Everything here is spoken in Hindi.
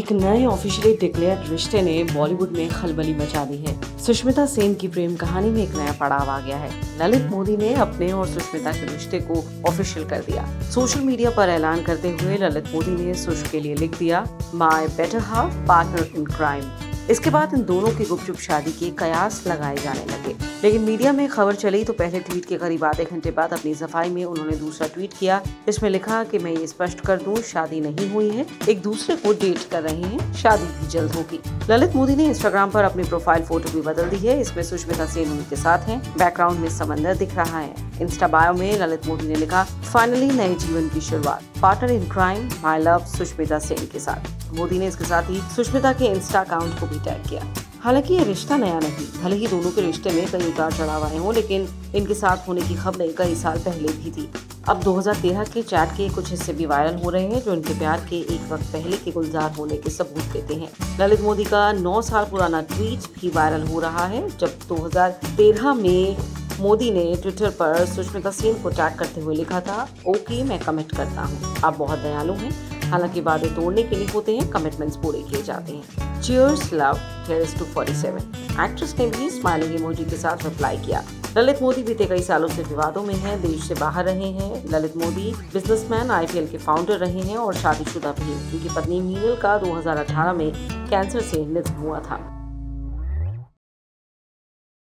एक नए ऑफिशियली डिक्लेयर्ड रिश्ते ने बॉलीवुड में खलबली मचा दी है। सुष्मिता सेन की प्रेम कहानी में एक नया पड़ाव आ गया है। ललित मोदी ने अपने और सुष्मिता के रिश्ते को ऑफिशियल कर दिया। सोशल मीडिया पर ऐलान करते हुए ललित मोदी ने सुष के लिए लिख दिया, my better half, partner in crime. इसके बाद इन दोनों की गुपचुप शादी के कयास लगाए जाने लगे, लेकिन मीडिया में खबर चली तो पहले ट्वीट के करीब आधे घंटे बाद अपनी सफाई में उन्होंने दूसरा ट्वीट किया, जिसमें लिखा कि मैं ये स्पष्ट कर दूं, शादी नहीं हुई है, एक दूसरे को डेट कर रहे हैं, शादी भी जल्द होगी। ललित मोदी ने इंस्टाग्राम पर अपनी प्रोफाइल फोटो भी बदल दी है, इसमें सुष्मिता सेन उनके साथ है, बैकग्राउंड में समंदर दिख रहा है। इंस्टा बायो में ललित मोदी ने लिखा, फाइनली नए जीवन की शुरुआत, partner in crime, my love, Sushmita Sen के साथ। मोदी ने इसके साथ ही सुष्मिता के इंस्टा अकाउंट को भी टैग किया। हालांकि ये रिश्ता नया नहीं, भले ही दोनों के रिश्ते में कई उतार चढ़ाव आए हों, लेकिन इनके साथ होने की खबरें कई साल पहले भी थी। अब 2013 के चैट के कुछ हिस्से भी वायरल हो रहे हैं, जो इनके प्यार के एक वक्त पहले के गुलजार होने के सबूत देते हैं। ललित मोदी का 9 साल पुराना ट्वीट भी वायरल हो रहा है, जब 2013 में मोदी ने ट्विटर पर सुष्मिता सेन को टैग करते हुए लिखा था, ओके मैं कमिट करता हूँ, आप बहुत दयालु हैं, हालांकि वादे तोड़ने के लिए होते हैं, कमिटमेंट्स पूरे किए जाते हैं, cheers love, here's to 47। Actress ने भी स्माइलिंग इमोजी के साथ रिप्लाई किया। ललित मोदी बीते कई सालों से विवादों में हैं, देश से बाहर रहे हैं। ललित मोदी बिजनेसमैन, आईपीएल के फाउंडर रहे हैं और शादीशुदा भी। उनकी पत्नी मीनल का 2018 में कैंसर से निधन हुआ था।